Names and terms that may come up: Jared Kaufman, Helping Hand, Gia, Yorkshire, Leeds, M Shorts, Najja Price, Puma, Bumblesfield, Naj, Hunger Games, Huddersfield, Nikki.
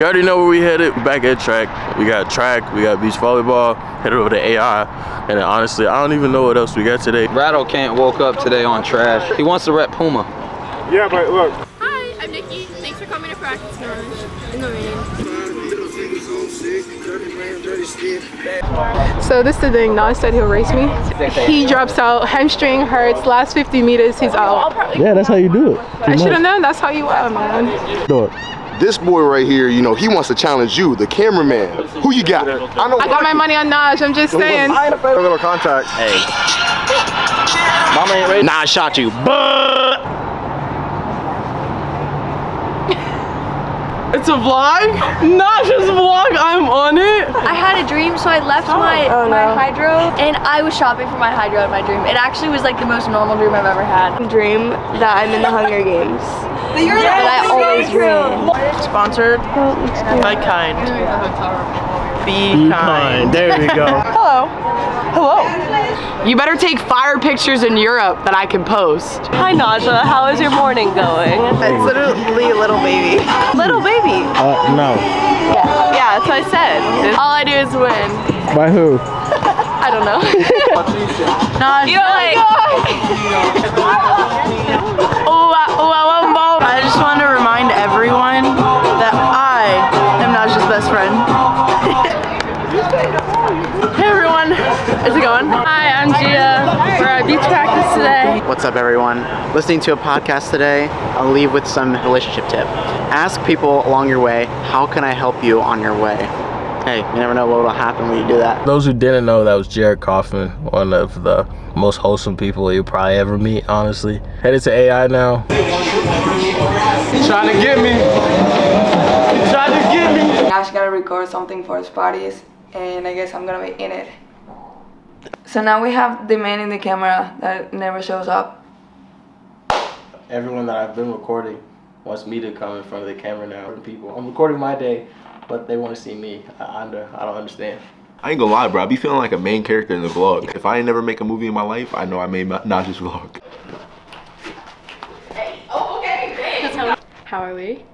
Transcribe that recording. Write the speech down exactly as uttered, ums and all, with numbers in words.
You already know where we headed. We're back at track. We got track, we got beach volleyball, headed over to A I, and then honestly, I don't even know what else we got today. Rattle can't woke up today on trash. He wants to rep Puma. Yeah, but look. Hi, I'm Nikki. Thanks for coming to practice in the rain. So this is the thing, Naj said he'll race me. He drops out, hamstring hurts, last fifty meters, he's out. Yeah, that's how you do it. I should have known that's how you are, man. Do it. This boy right here, you know, he wants to challenge you, the cameraman. Who you got? I, know I got my money on Naj, I'm just saying. I ain't afraid of a little contact. Hey. Mama ain't ready. Nah, I shot you. It's a vlog? Naj's vlog, I'm on it. I had a dream, so I left oh, my, oh, my no. hydro, and I was shopping for my hydro in my dream. It actually was like the most normal dream I've ever had. Dream that I'm in the Hunger Games. But you're yeah, like, I always win. Sponsored by kind. Be, Be kind. kind. There we go. Hello. Hello. You better take fire pictures in Europe that I can post. Hi, Naja. How is your morning going? It's literally little baby. Little baby. Uh, no. Yeah. Yeah, that's what I said. All I do is win. By who? I don't know. Naja. You're like. Oh, oh, oh. I just want to remind everyone that I am Naj's best friend. Hey everyone, how's it going? Hi, I'm Gia. We're at beach practice today. What's up everyone? Listening to a podcast today, I'll leave with some relationship tip. Ask people along your way, how can I help you on your way? Hey, you never know what will happen when you do that. Those who didn't know, that was Jared Kaufman, one of the most wholesome people you'll probably ever meet, honestly. Headed to A I now. He's trying to get me. He's trying to get me. Nash gotta record something for his parties, and I guess I'm gonna be in it. So now we have the man in the camera that never shows up. Everyone that I've been recording wants me to come in front of the camera now. People, I'm recording my day, but they want to see me. I, I don't understand. I ain't gonna lie, bro. I be feeling like a main character in the vlog. If I ain't never make a movie in my life, I know I made Naj's vlog. How are we?